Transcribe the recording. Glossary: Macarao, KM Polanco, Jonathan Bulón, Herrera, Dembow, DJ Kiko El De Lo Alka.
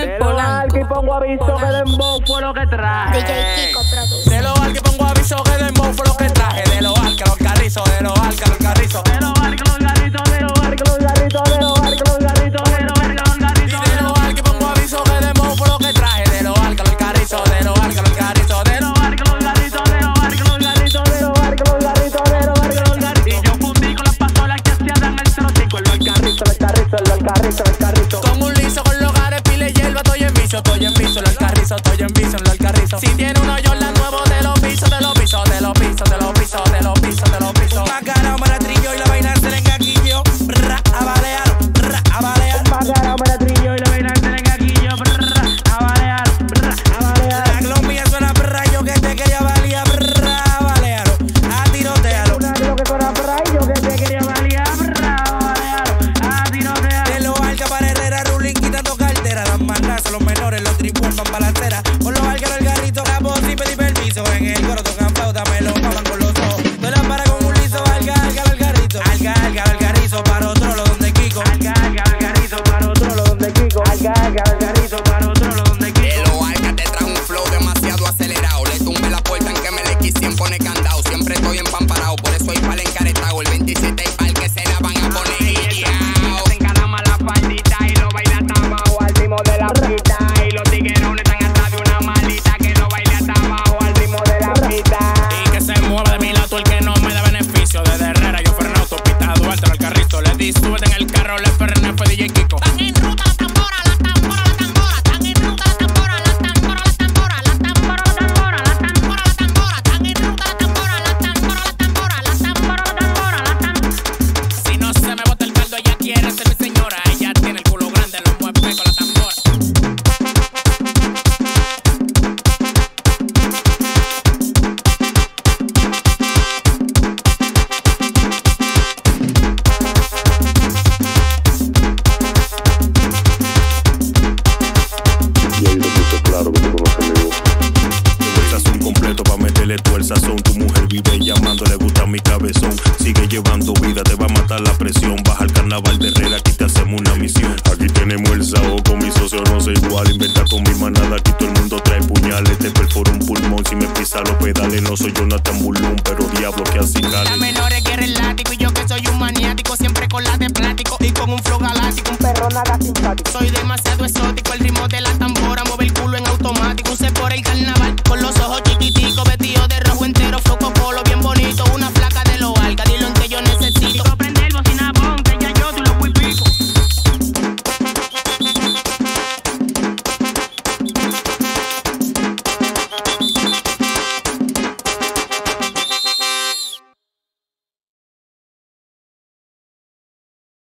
KM Polanco. De lo Alka y pongo aviso que dembow fue lo que traje. DJ Kiko produce. De lo Alka y pongo aviso que dembow fue lo que traje. De lo Alka, los carrizos, de lo Alka, los carrizos. De lo Alka, los carrizos, de lo Alka, los carrizos, de lo Alka, los carrizos, de lo Alka, los carrizos. De lo Alka y pongo aviso que dembow fue lo que traje. De lo Alka, los carrizos, de lo Alka, los carrizos, de lo Alka, los carrizos, de lo Alka, los carrizos, de lo Alka, los carrizos, de lo Alka, los carrizos. Y yo fundí con las pasolas que hacían en el 05. El los carrizos, los carrizos, los carrizos, los carrizos. Como un liso con los gares, pile hierba, estoy en piso, los carrizos, estoy en piso, los carrizos. Si tiene uno Jordan nuevo, de los pisos, de los pisos, de los pisos, de los pisos, de los pisos, de los pisos. Macarao me la trillo y la vaina se le engaquillo, brrra, a balear, brrra, a balear. Macarao me la trillo y la vaina se le engaquillo, brrra, a balear, brrra, a balear. La glombia suena brrra, yo que te quería balear, brrra, a balear, a tirotealo. Una glombia que suena brrra, yo que te quería balear, brrra, a balear, a tirotealo. De lo Alka para Herrera, Rulín quitando cartera, las mandas a los menores. Los tribus son balaceras, con los alqueros el garrito, capo, tripe y permiso. En el coro tocan pauta, me lo maman con los ojos. No la para con un liso, alga, alga, el garrito. Alga, alga, el garrito, para otro lo donde Kiko. Alga, alga, el garrito, para otro lo donde Kiko. Alga, alga, el garrito, para otro lo donde Kiko. De lo Alka te trae un flow demasiado acelerado. Le tumbé la puerta en que me le quise, siempre pone candado. Siempre estoy empamparado, por eso hay pal encaretado. El 27 y pal que se la van a poner. Se encarama la faldita y lo baila tabajo al ritmo de la pita. Súbete en el carro, le perrené fue DJ Kiko. Están en ruta la tambora, la tambora, la tambora. Están en ruta la tambora, la tambora, la tambora. La tambora, la tambora, la tambora, la tambora. Están en ruta la tambora, la tambora, la tambora. La tambora, la tambora, la tambora. Si no se me bota el caldo, ella quiere ser mi señora. Ella tiene el culo grande, lo mueve con la tambora. Tu mujer vive llamando, le gusta mi cabezón. Sigue llevando vida, te va a matar la presión. Baja al carnaval de Herrera, aquí te hacemos una misión. Aquí tenemos el sao, con mis socios no soy igual. Inventa con mi manada, aquí todo el mundo trae puñales. Te perforo un pulmón, si me pisa los pedales. No soy Jonathan Bulón, pero diablo que así cale. La menor es que eres látigo y yo que soy un maniático. Siempre con la de plástico y con un flow galáctico. Un perro nada simpático. Soy demasiado exótico, el ritmo de la tambora.